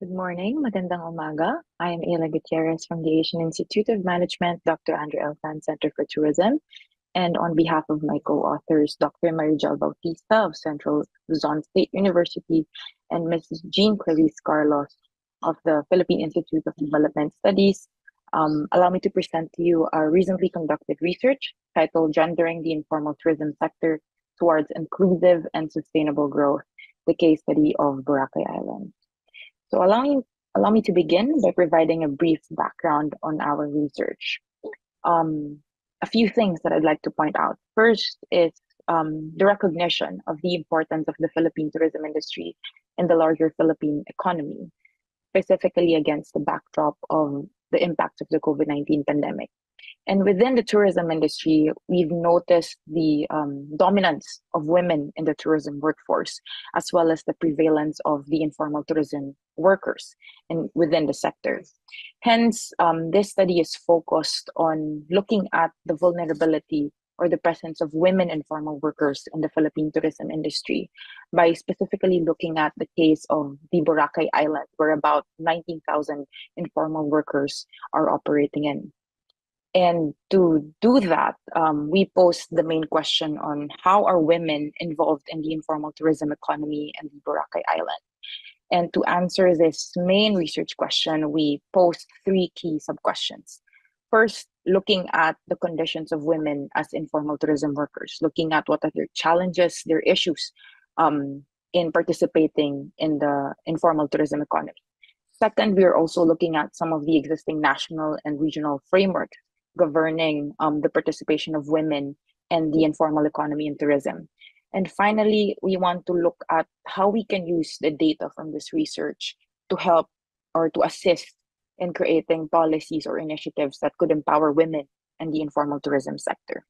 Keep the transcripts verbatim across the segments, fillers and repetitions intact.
Good morning, magandang umaga. I am Eylla Gutierrez from the Asian Institute of Management, Doctor Andrew L. Tan Center for Tourism, and on behalf of my co-authors, Doctor Marie Jel Bautista of Central Luzon State University and Missus Jean Clarisse Carlos of the Philippine Institute of Development Studies, um, allow me to present to you our recently conducted research titled Gendering the Informal Tourism Sector Towards Inclusive and Sustainable Growth, the case study of Boracay Island. So allow me, allow me to begin by providing a brief background on our research. Um, a few things that I'd like to point out. First is um, the recognition of the importance of the Philippine tourism industry in the larger Philippine economy, specifically against the backdrop of the impact of the COVID nineteen pandemic. And within the tourism industry, we've noticed the um, dominance of women in the tourism workforce, as well as the prevalence of the informal tourism workers in, within the sector. Hence, um, this study is focused on looking at the vulnerability or the presence of women informal workers in the Philippine tourism industry by specifically looking at the case of the Boracay Island, where about nineteen thousand informal workers are operating in. And to do that, um, we posed the main question on how are women involved in the informal tourism economy in the Boracay Island? And to answer this main research question, we posed three key sub-questions. First, looking at the conditions of women as informal tourism workers, looking at what are their challenges, their issues um, in participating in the informal tourism economy. Second, we are also looking at some of the existing national and regional frameworks governing um, the participation of women and the informal economy in tourism. And finally, we want to look at how we can use the data from this research to help or to assist in creating policies or initiatives that could empower women and the informal tourism sector.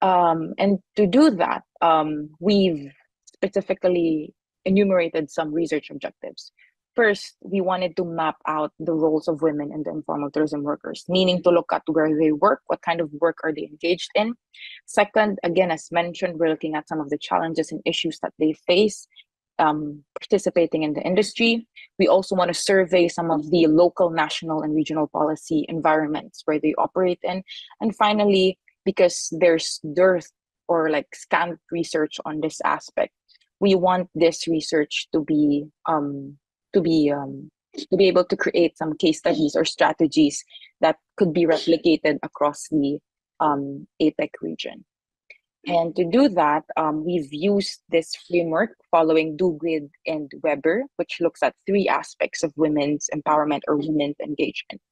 Um, and to do that, um, we've specifically enumerated some research objectives. First, we wanted to map out the roles of women and the informal tourism workers, meaning to look at where they work, what kind of work are they engaged in. Second, again, as mentioned, we're looking at some of the challenges and issues that they face um, participating in the industry. We also want to survey some of the local, national, and regional policy environments where they operate in. And finally, because there's dearth or like scant research on this aspect, we want this research to be um, to be um, to be able to create some case studies or strategies that could be replicated across the um, APEC region. And to do that, um, we've used this framework following Duguid and Weber, which looks at three aspects of women's empowerment or women's engagement.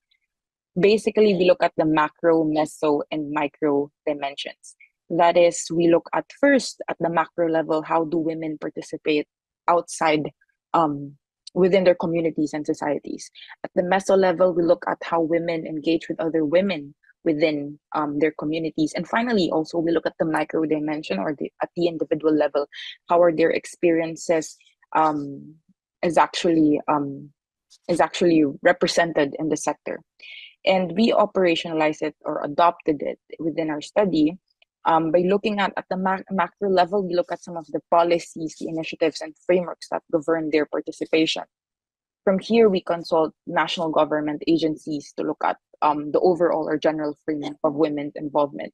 Basically, we look at the macro, meso, and micro dimensions. That is, we look at first at the macro level, how do women participate outside um, within their communities and societies. At the meso level, we look at how women engage with other women within um, their communities. And finally, also, we look at the micro dimension or the, at the individual level, how are their experiences um, is, actually, um, is actually represented in the sector. And we operationalized it or adopted it within our study Um, by looking at, at the mac macro level, we look at some of the policies, the initiatives, and frameworks that govern their participation. From here, we consult national government agencies to look at um, the overall or general framework of women's involvement.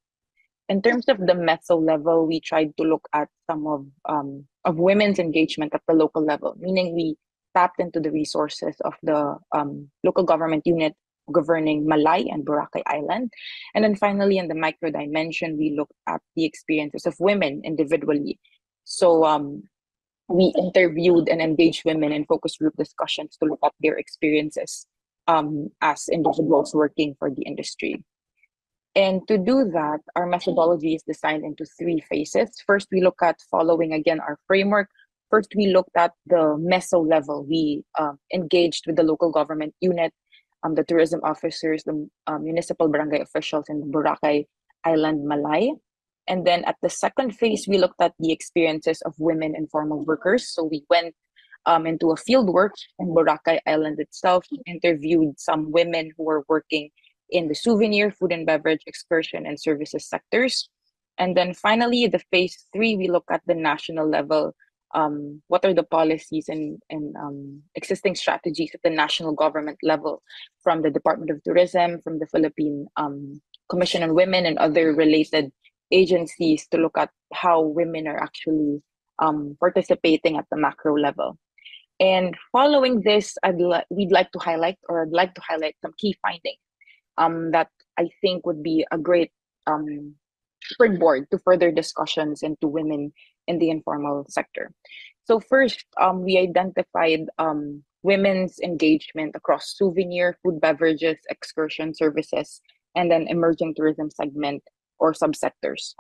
In terms of the meso level, we tried to look at some of, um, of women's engagement at the local level, meaning we tapped into the resources of the um, local government unit governing Malay and Boracay Island. And then finally, in the micro dimension, we looked at the experiences of women individually. So um, we interviewed and engaged women in focus group discussions to look at their experiences um, as individuals working for the industry. And to do that, our methodology is designed into three phases. First, we look at following again our framework. First, we looked at the meso level. We uh, engaged with the local government unit, Um, the tourism officers, the um, municipal barangay officials in the Boracay Island, Malay. And then at the second phase, we looked at the experiences of women informal workers. So we went um, into a field work in Boracay Island itself, interviewed some women who were working in the souvenir, food and beverage, excursion, and services sectors. And then finally, the phase three, we look at the national level, um, what are the policies and, and um, existing strategies at the national government level from the Department of Tourism, from the Philippine um, Commission on Women and other related agencies to look at how women are actually um, participating at the macro level. And following this, I'd li we'd like to highlight, or I'd like to highlight some key findings um, that I think would be a great um, springboard to further discussions into women in the informal sector. So first, um, we identified um, women's engagement across souvenir, food, beverages, excursion services, and then emerging tourism segment or subsectors.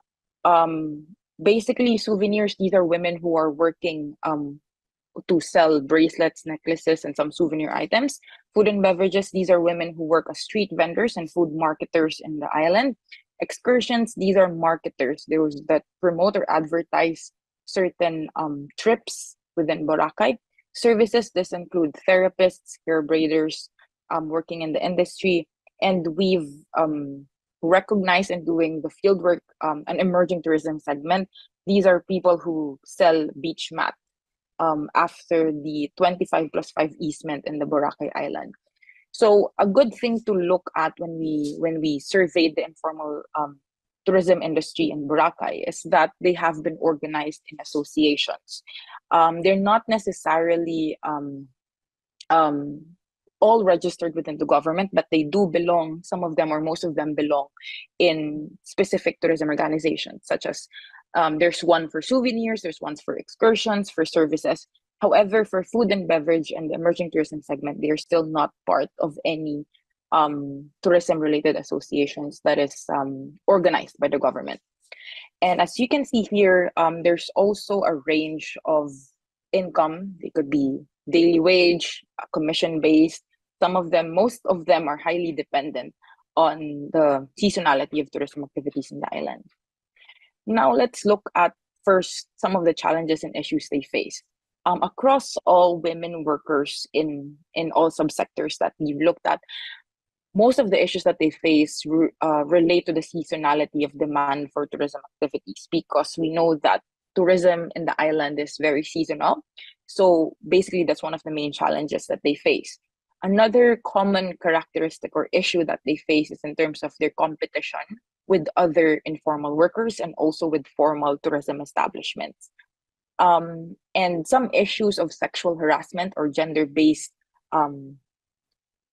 Um, basically, souvenirs, these are women who are working um, to sell bracelets, necklaces, and some souvenir items. Food and beverages, these are women who work as street vendors and food marketers in the island. Excursions, these are marketers, those that promote or advertise certain um, trips within Boracay. Services, this include therapists, hair braiders, um, working in the industry. And we've um, recognized in doing the fieldwork um, an emerging tourism segment. These are people who sell beach mats Um, after the twenty-five plus five easement in the Boracay Island. So a good thing to look at when we when we surveyed the informal um, tourism industry in Boracay is that they have been organized in associations. Um, they're not necessarily um, um, all registered within the government, but they do belong, some of them or most of them belong in specific tourism organizations, such as Um, there's one for souvenirs, there's ones for excursions, for services. However, for food and beverage and the emerging tourism segment, they are still not part of any um, tourism-related associations that is um, organized by the government. And as you can see here, um, there's also a range of income. It could be daily wage, commission-based. Some of them, most of them are highly dependent on the seasonality of tourism activities in the island. Now let's look at first some of the challenges and issues they face. Um, across all women workers in, in all subsectors that we've looked at, most of the issues that they face re, uh, relate to the seasonality of demand for tourism activities, because we know that tourism in the island is very seasonal. So basically that's one of the main challenges that they face. Another common characteristic or issue that they face is in terms of their competition with other informal workers and also with formal tourism establishments. Um, and some issues of sexual harassment or gender-based um,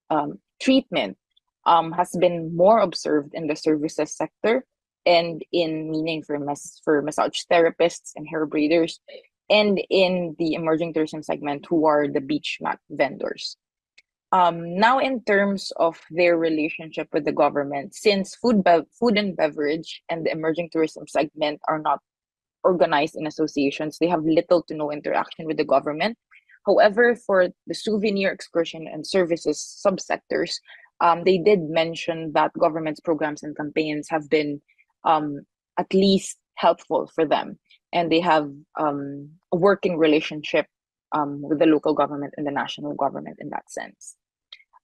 um, treatment um, has been more observed in the services sector and in meaning for, mas for massage therapists and hair braiders, and in the emerging tourism segment, who are the beach mat vendors. Um, now, in terms of their relationship with the government, since food, food and beverage and the emerging tourism segment are not organized in associations, they have little to no interaction with the government. However, for the souvenir, excursion, and services subsectors, um, they did mention that government's programs and campaigns have been um, at least helpful for them, and they have um, a working relationship Um, with the local government and the national government in that sense.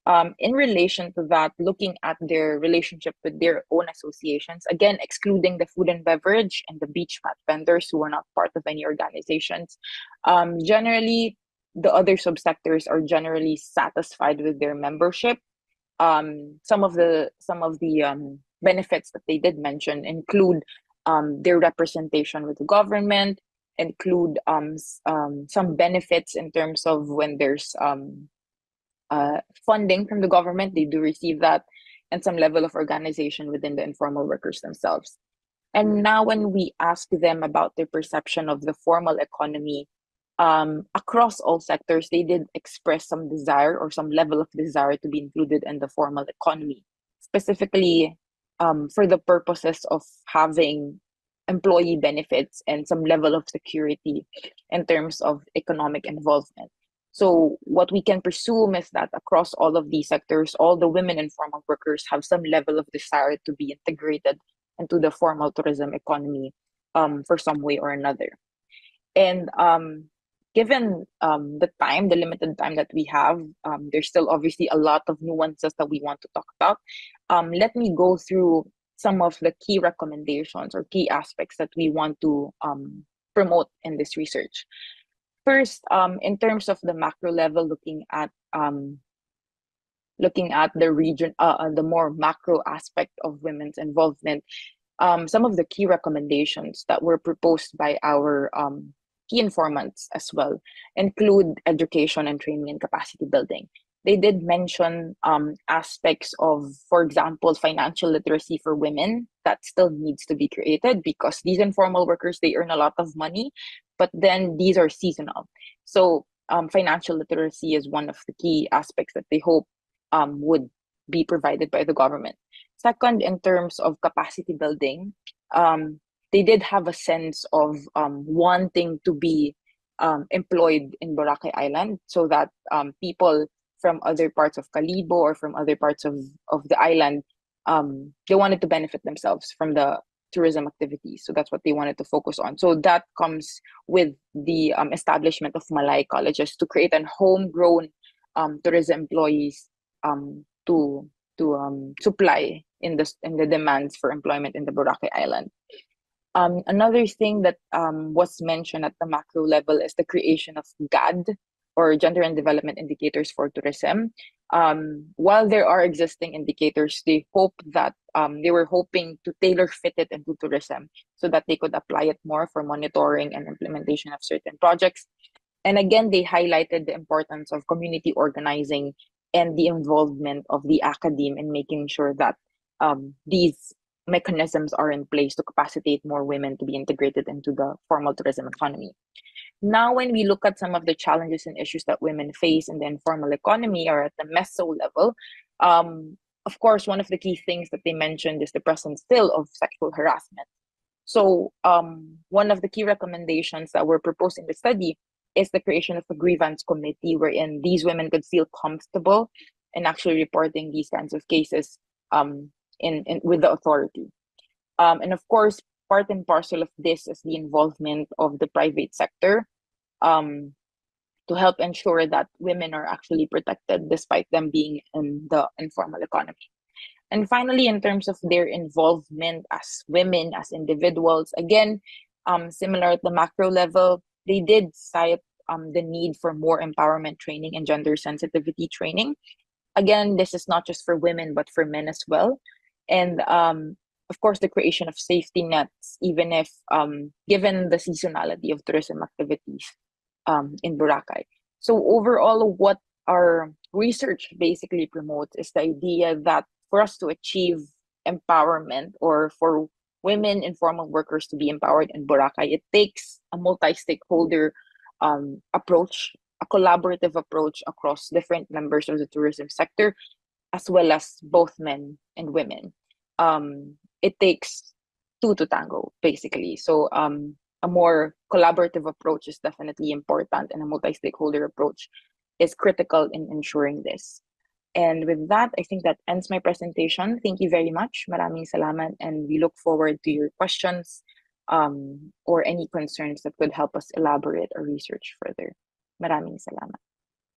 Um, in relation to that, looking at their relationship with their own associations, again, excluding the food and beverage and the beach mat vendors who are not part of any organizations, um, generally, the other subsectors are generally satisfied with their membership. Um, some of the, some of the um, benefits that they did mention include um, their representation with the government, include um, um, some benefits in terms of when there's um, uh, funding from the government, they do receive that, and some level of organization within the informal workers themselves. And now when we ask them about their perception of the formal economy, um, across all sectors, they did express some desire or some level of desire to be included in the formal economy, specifically um, for the purposes of having employee benefits and some level of security in terms of economic involvement. So what we can presume is that across all of these sectors, all the women informal workers have some level of desire to be integrated into the formal tourism economy um, for some way or another. And um, given um, the time, the limited time that we have, um, there's still obviously a lot of nuances that we want to talk about. Um, let me go through some of the key recommendations or key aspects that we want to um, promote in this research. First, um, in terms of the macro level, looking at um, looking at the region, uh, the more macro aspect of women's involvement, um, some of the key recommendations that were proposed by our um, key informants as well include education and training and capacity building. They did mention um, aspects of, for example, financial literacy for women that still needs to be created, because these informal workers, they earn a lot of money, but then these are seasonal. So um, financial literacy is one of the key aspects that they hope um, would be provided by the government. Second, in terms of capacity building, um, they did have a sense of um, wanting to be um, employed in Boracay Island, so that um, people from other parts of Kalibo or from other parts of, of the island, um, they wanted to benefit themselves from the tourism activities. So that's what they wanted to focus on. So that comes with the um, establishment of Malay colleges to create an homegrown um, tourism employees um, to to um, supply in the, in the demands for employment in the Boracay Island. Um, another thing that um, was mentioned at the macro level is the creation of G A D, or gender and development indicators for tourism. Um, while there are existing indicators, they hope that um, they were hoping to tailor fit it into tourism so that they could apply it more for monitoring and implementation of certain projects. And again, they highlighted the importance of community organizing and the involvement of the academe in making sure that um, these mechanisms are in place to capacitate more women to be integrated into the formal tourism economy. Now, when we look at some of the challenges and issues that women face in the informal economy or at the meso level, um, of course, one of the key things that they mentioned is the presence still of sexual harassment. So um, one of the key recommendations that were proposed in the study is the creation of a grievance committee wherein these women could feel comfortable in actually reporting these kinds of cases um, in, in with the authority. Um, and of course, part and parcel of this is the involvement of the private sector um, to help ensure that women are actually protected despite them being in the informal economy. And finally, in terms of their involvement as women, as individuals, again, um, similar at the macro level, they did cite um, the need for more empowerment training and gender sensitivity training. Again, this is not just for women, but for men as well. And um, of course, the creation of safety nets, even if um, given the seasonality of tourism activities um, in Boracay. So overall, what our research basically promotes is the idea that for us to achieve empowerment, or for women informal workers to be empowered in Boracay, it takes a multi-stakeholder um, approach, a collaborative approach across different members of the tourism sector, as well as both men and women. Um, It takes two to tango, basically. So um, a more collaborative approach is definitely important, and a multi-stakeholder approach is critical in ensuring this. And with that, I think that ends my presentation. Thank you very much. Maraming salamat, and we look forward to your questions um, or any concerns that could help us elaborate our research further. Maraming salamat.